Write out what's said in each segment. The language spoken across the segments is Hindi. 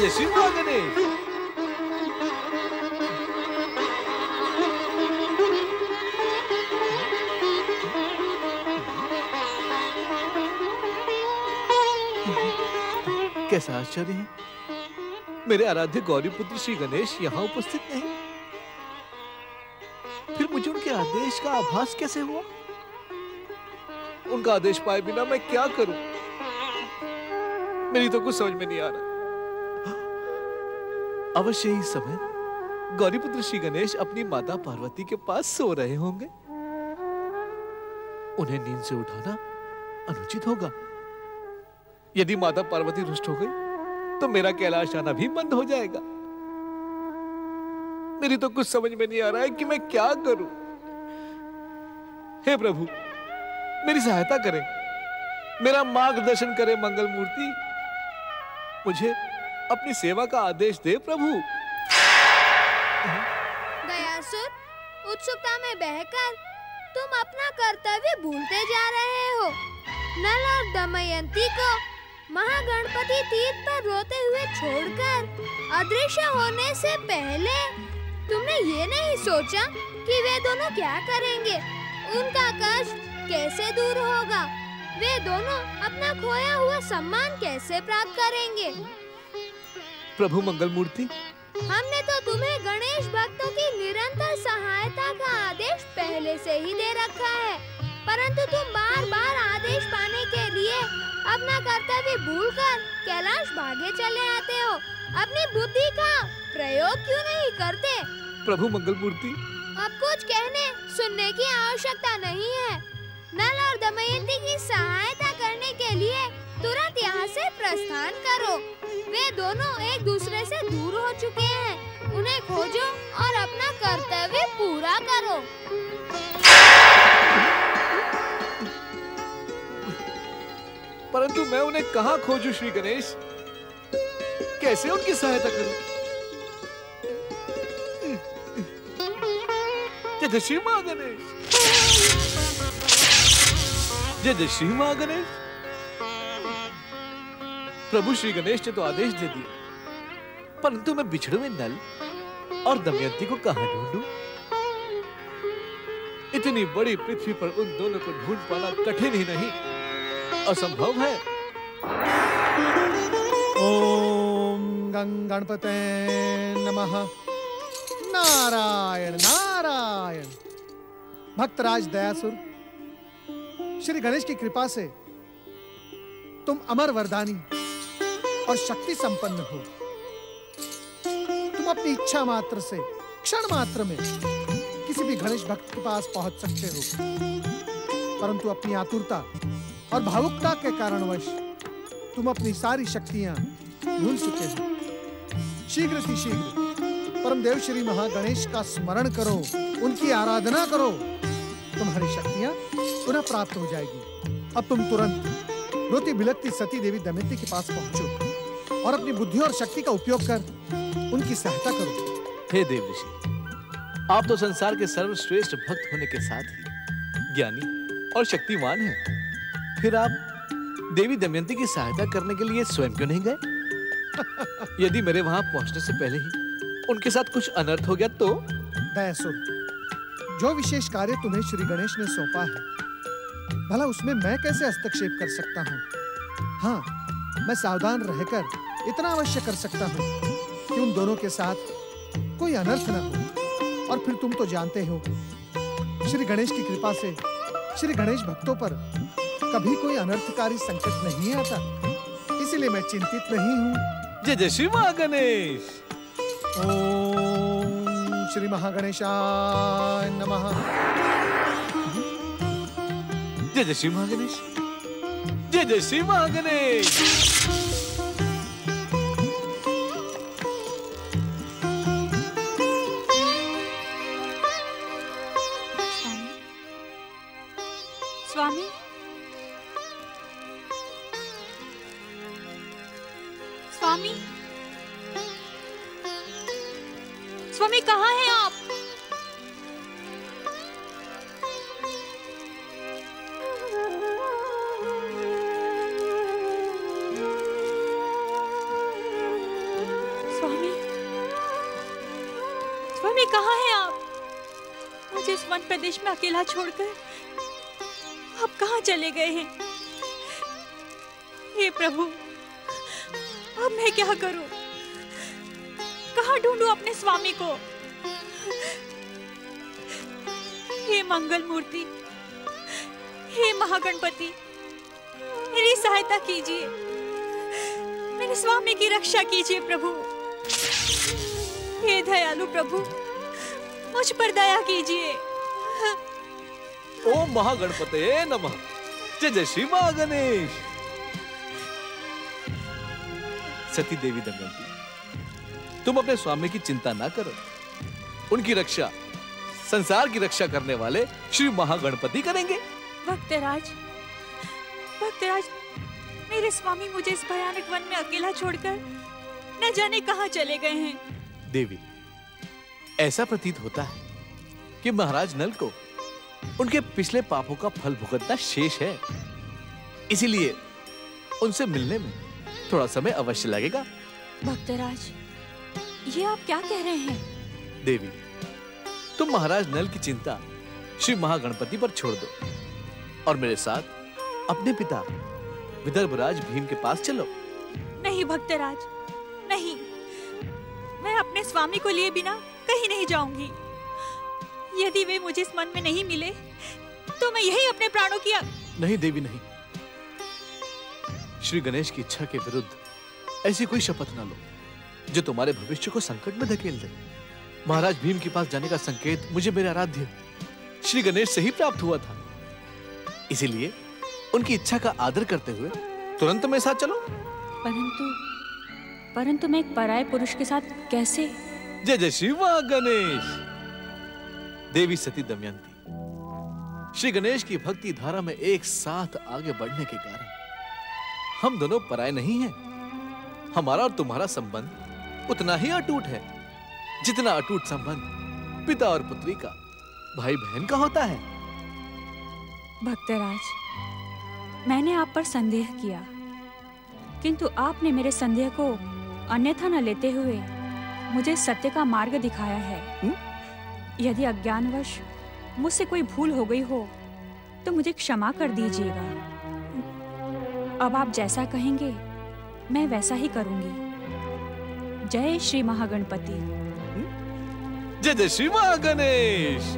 तेजस्वी हुआ गणेश। कैसा आश्चर्य है, मेरे आराध्य गौरी पुत्र श्री गणेश यहाँ उपस्थित नहीं, फिर मुझे उनके आदेश का आभास कैसे हुआ? उनका आदेश पाए बिना मैं क्या करूं? मेरी तो कुछ समझ में नहीं आ रहा। अवश्य ही समय गौरी पुत्र श्री गणेश अपनी माता पार्वती के पास सो रहे होंगे, उन्हें नींद से उठाना अनुचित होगा। यदि माता पार्वती रुष्ट हो गई तो मेरा कैलाश आना भी बंद हो जाएगा। मेरी तो कुछ समझ में नहीं आ रहा है कि मैं क्या करूं। हे प्रभु, मेरी सहायता करें, मेरा मार्गदर्शन करें। मंगलमूर्ति, मुझे अपनी सेवा का आदेश दे प्रभु। दयासुर, उत्सुकता में बहकर तुम अपना कर्तव्य भूलते जा रहे हो। नल और दमयंती को महागणपति तीर्थ पर रोते हुए छोड़कर अदृश्य होने से पहले तुमने ये नहीं सोचा कि वे दोनों क्या करेंगे, उनका कष्ट कैसे दूर होगा, वे दोनों अपना खोया हुआ सम्मान कैसे प्राप्त करेंगे। प्रभु मंगलमूर्ति, हमने तो तुम्हें गणेश भक्तों की निरंतर सहायता का आदेश पहले से ही दे रखा है, परंतु तुम बार बार आदेश पाने के लिए अपना कर्तव्य भूलकर कैलाश भागे चले आते हो। अपनी बुद्धि का प्रयोग क्यों नहीं करते? प्रभु मंगलमूर्ति, अब कुछ कहने सुनने की आवश्यकता नहीं है। नल और दमयंती की सहायता करने के लिए तुरंत यहाँ से प्रस्थान करो। वे दोनों एक दूसरे से दूर हो चुके हैं, उन्हें खोजो और अपना कर्तव्य पूरा करो। परंतु मैं उन्हें कहाँ खोजूं श्री गणेश, कैसे उनकी सहायता करूं? जय मां गणेश, जय मां गणेश। प्रभु श्री गणेश ने तो आदेश दे दिए, परंतु मैं बिछड़े हुए नल और दमयंती को कहाँ ढूंढूं? इतनी बड़ी पृथ्वी पर उन दोनों को ढूंढ पाना कठिन ही नहीं, असंभव है। ओम गणपते नमः। नारायण नारायण। भक्तराज दयासुर, श्री गणेश की कृपा से तुम अमर वरदानी और शक्ति संपन्न हो। तुम अपनी इच्छा मात्र से क्षण मात्र में किसी भी गणेश भक्त के पास पहुंच सकते हो, परंतु अपनी आतुरता और भावुकता के कारणवश तुम अपनी सारी शक्तियां भूल चुके हो। शीघ्र से शीघ्र परमदेव श्री महागणेश का स्मरण करो, उनकी आराधना करो, तुम्हारी शक्तियां पुनः प्राप्त हो जाएगी। अब तुम तुरंत रोती बिलकती सती देवी दमयंती के पास पहुंचो और अपनी बुद्धि और शक्ति का उपयोग कर उनकी सहायता करो। हे देवऋषि, आप तो संसार के सर्वश्रेष्ठ भक्त होने के साथ ही ज्ञानी और शक्तिमान हैं, फिर आप देवी दमयंती की सहायता करने के लिए स्वयं क्यों नहीं गए? यदि मेरे वहां पहुंचने से पहले ही उनके साथ कुछ अनर्थ हो गया तो? दयासुर, जो विशेष कार्य तुम्हें श्री गणेश ने सौंपा है, भला उसमें मैं कैसे हस्तक्षेप कर सकता हूँ? हाँ, मैं सावधान रहकर इतना अवश्य कर सकता हूँ कि उन दोनों के साथ कोई अनर्थ न हो। और फिर तुम तो जानते हो, श्री गणेश की कृपा से श्री गणेश भक्तों पर कभी कोई अनर्थकारी संकट नहीं आता, इसलिए मैं चिंतित नहीं हूँ। जय जय श्री महागणेश। ओम श्री महागणेशाय नमः। जय जय श्री महागणेश, जय जय श्री महागणेश। स्वामी, स्वामी, स्वामी कहाँ हैं आप? में कहाँ हैं आप? मुझे इस वन प्रदेश में अकेला छोड़कर आप कहाँ चले गए हैं? हे प्रभु, अब मैं क्या करूं? कहाँ ढूंढूं अपने स्वामी को? हे मंगलमूर्ति, हे महागणपति, मेरी सहायता कीजिए, मेरे स्वामी की रक्षा कीजिए प्रभु। हे दयालु प्रभु, मुझ पर दया कीजिए। ओम महागणपते नमः। जय जय श्री महा गणेश। सती देवी दमयंती, तुम अपने स्वामी की चिंता ना करो, उनकी रक्षा संसार की रक्षा करने वाले श्री महागणपति करेंगे। भक्तराज, मेरे स्वामी मुझे इस भयानक वन में अकेला छोड़कर न जाने कहाँ चले गए हैं। देवी, ऐसा प्रतीत होता है कि महाराज नल को उनके पिछले पापों का फल भुगतना शेष है, इसीलिए उनसे मिलने में थोड़ा समय अवश्य लगेगा। भक्तराज, ये आप क्या कह रहे हैं? देवी, तुम महाराज नल की चिंता श्री महागणपति पर छोड़ दो और मेरे साथ अपने पिता विदर्भराज भीम के पास चलो। नहीं भक्तराज, नहीं, मैं अपने स्वामी को लिए बिना कहीं नहीं जाऊंगी। यदि वे मुझे इस मन में नहीं मिले तो मैं यही अपने प्राणों की नहीं देवी, नहीं। श्री गणेश की इच्छा के विरुद्ध ऐसी कोई शपथ ना लो जो तुम्हारे भविष्य को संकट में धकेल दे। महाराज भीम के पास जाने का संकेत मुझे मेरे आराध्य श्री गणेश से ही प्राप्त हुआ था, इसीलिए उनकी इच्छा का आदर करते हुए तुरंत मेरे साथ चलो। परंतु मैं एक पराये पुरुष के साथ कैसे? जय जय श्री महा गणेश। देवी सती दमयंती, श्री गणेश की भक्ति धारा में एक साथ आगे बढ़ने के कारण हम दोनों पराये नहीं हैं। हमारा और तुम्हारा संबंध उतना ही अटूट है जितना अटूट संबंध पिता और पुत्री का, भाई बहन का होता है। भक्तराज, मैंने आप पर संदेह किया, किंतु आपने मेरे संदेह को अन्यथा न लेते हुए मुझे सत्य का मार्ग दिखाया है। यदि अज्ञानवश मुझसे कोई भूल हो गई हो तो मुझे क्षमा कर दीजिएगा। अब आप जैसा कहेंगे मैं वैसा ही करूंगी। जय श्री महागणपति। जय जय श्री महागणेश।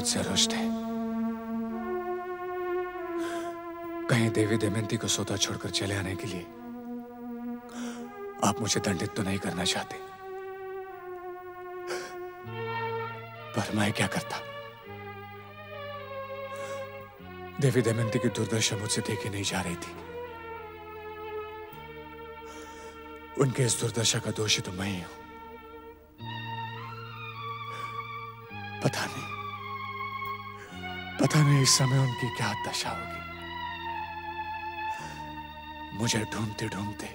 मुझसे रुष्ट है। कहीं देवी दमयंती को सोता छोड़कर चले आने के लिए आप मुझे दंडित तो नहीं करना चाहते, पर मैं क्या करता? देवी दमयंती की दुर्दशा मुझसे देखी नहीं जा रही थी। उनके इस दुर्दशा का दोषी तो मैं ही हूं। पता नहीं इस समय उनकी क्या दशा होगी। मुझे ढूंढते ढूंढते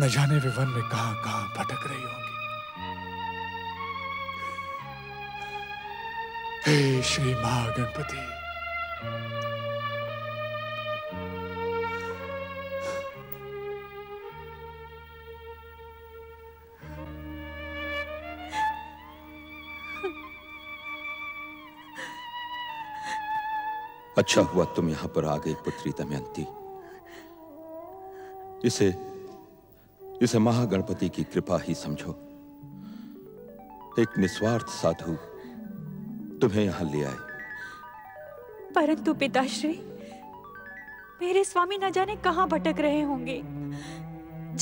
न जाने वे वन में कहां भटक रही होगी। हे श्री महागणपति, अच्छा हुआ तुम यहां पर आ गई पुत्री दमयंती। इसे महागणपति की कृपा ही समझो। एक निस्वार्थ साधु तुम्हें यहां ले आए। परंतु पिताश्री, मेरे स्वामी न जाने कहां भटक रहे होंगे।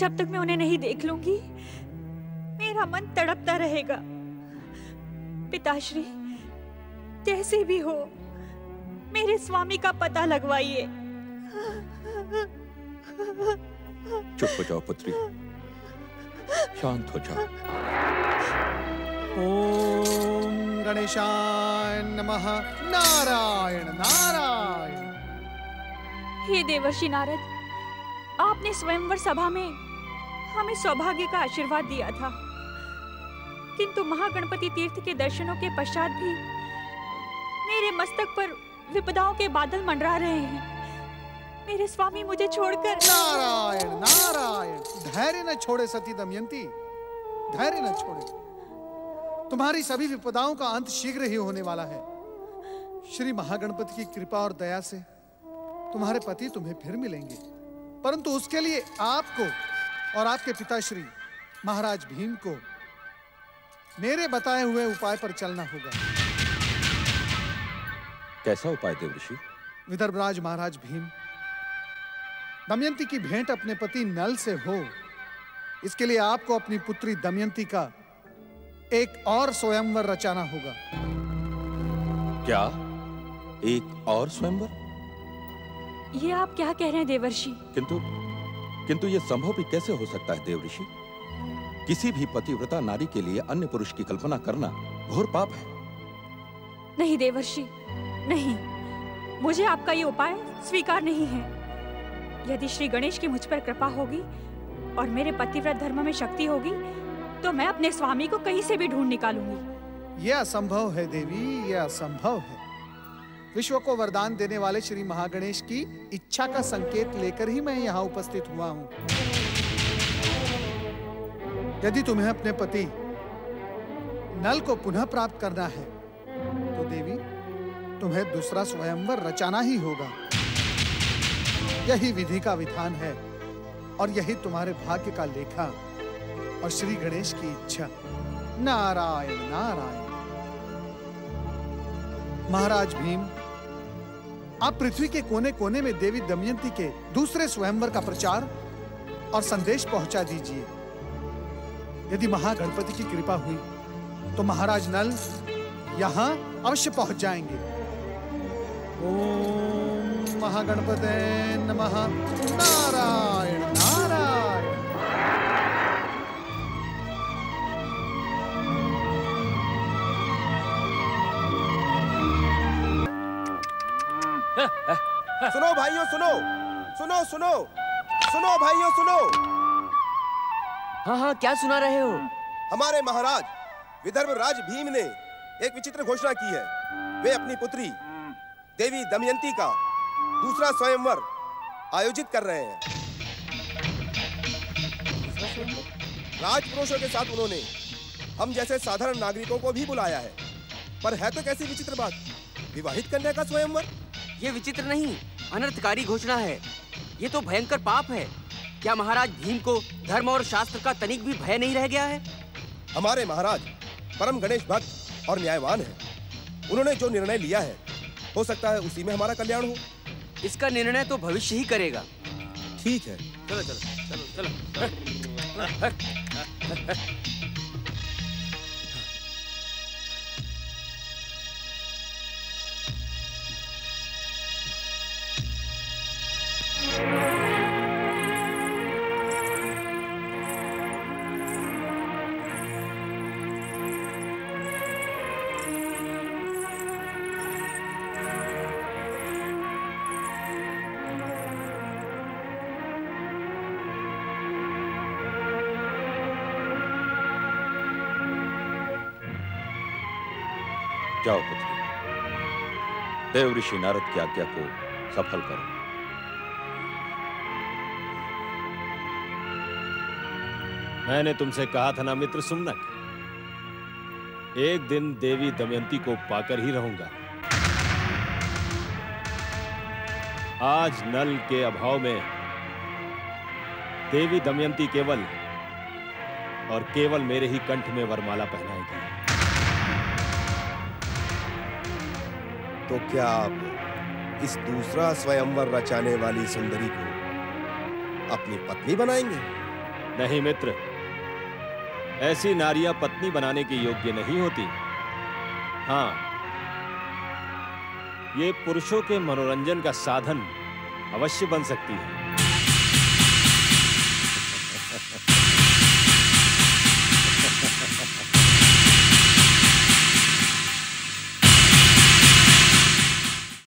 जब तक मैं उन्हें नहीं देख लूंगी मेरा मन तड़पता रहेगा। पिताश्री, जैसे भी हो मेरे स्वामी का पता लगवाइए। चुप हो जाओ पुत्री, शांत हो जाओ। ओम गणेशाय नमः। नारायण नारायण। हे देवर्षि नारद, आपने स्वयंवर सभा में हमें सौभाग्य का आशीर्वाद दिया था, किंतु महागणपति तीर्थ के दर्शनों के पश्चात भी मेरे मस्तक पर विपदाओं के बादल मंडरा रहे हैं। मेरे स्वामी मुझे छोड़कर। नारायण नारायण। धैर्य न छोड़े सती दमयंती, धैर्य न छोड़े। तुम्हारी सभी विपदाओं का अंत शीघ्र ही होने वाला है। श्री महागणपति की कृपा और दया से तुम्हारे पति तुम्हें फिर मिलेंगे, परंतु उसके लिए आपको और आपके पिताश्री महाराज भीम को मेरे बताए हुए उपाय पर चलना होगा। कैसा उपाय देवर्षि? विदर्भराज महाराज भीम, दमयंती की भेंट अपने पति नल से हो, इसके लिए आपको अपनी पुत्री दमयंती का एक और स्वयंवर रचाना होगा। क्या? एक और स्वयंवर? ये आप क्या कह रहे हैं देवर्षि? किंतु ये संभव भी कैसे हो सकता है देवर्षि? किसी भी पतिव्रता नारी के लिए अन्य पुरुष की कल्पना करना घोर पाप है। नहीं देवर्षि, नहीं, मुझे आपका ये उपाय स्वीकार नहीं है। यदि श्री गणेश की मुझ पर कृपा होगी और मेरे पतिव्रत धर्म में शक्ति होगी तो मैं अपने स्वामी को कहीं से भी ढूंढ निकालूंगी। यह असंभव है देवी, यह असंभव है। विश्व को वरदान देने वाले श्री महागणेश की इच्छा का संकेत लेकर ही मैं यहाँ उपस्थित हुआ हूँ। यदि तुम्हें अपने पति नल को पुनः प्राप्त करना है तो देवी तुम्हें दूसरा स्वयंवर रचाना ही होगा। यही विधि का विधान है और यही तुम्हारे भाग्य का लेखा और श्री गणेश की इच्छा। नारायण नारायण। महाराज भीम, आप पृथ्वी के कोने कोने में देवी दमयंती के दूसरे स्वयंवर का प्रचार और संदेश पहुंचा दीजिए। यदि महागणपति की कृपा हुई तो महाराज नल यहाँ अवश्य पहुंच जाएंगे। ओम महागणपते नमः। नारायण नारायण। सुनो भाइयों, सुनो सुनो सुनो सुनो भाइयों सुनो। हाँ हाँ, क्या सुना रहे हो? हमारे महाराज विदर्भराज भीम ने एक विचित्र घोषणा की है। वे अपनी पुत्री देवी दमयंती का दूसरा स्वयंवर आयोजित कर रहे हैं। राजपुरुषों के साथ उन्होंने हम जैसे साधारण नागरिकों को भी बुलाया है। पर है तो कैसी विचित्र बात, विवाहित कन्या का स्वयंवर? ये विचित्र नहीं, अनर्थकारी घोषणा है। ये तो भयंकर पाप है। क्या महाराज भीम को धर्म और शास्त्र का तनिक भी भय नहीं रह गया है? हमारे महाराज परम गणेश भक्त और न्यायवान है। उन्होंने जो निर्णय लिया है हो सकता है उसी में हमारा कल्याण हो। इसका निर्णय तो भविष्य ही करेगा। ठीक है, चलो चलो चलो चलो। जाओ पुत्री, देवऋषि नारद की आज्ञा को सफल करो। मैंने तुमसे कहा था ना मित्र सुमनक, एक दिन देवी दमयंती को पाकर ही रहूंगा। आज नल के अभाव में देवी दमयंती केवल और केवल मेरे ही कंठ में वरमाला पहनाएगी। तो क्या आप इस दूसरा स्वयंवर रचाने वाली सुंदरी को अपनी पत्नी बनाएंगे? नहीं मित्र, ऐसी नारियां पत्नी बनाने के योग्य नहीं होती। हाँ, ये पुरुषों के मनोरंजन का साधन अवश्य बन सकती है।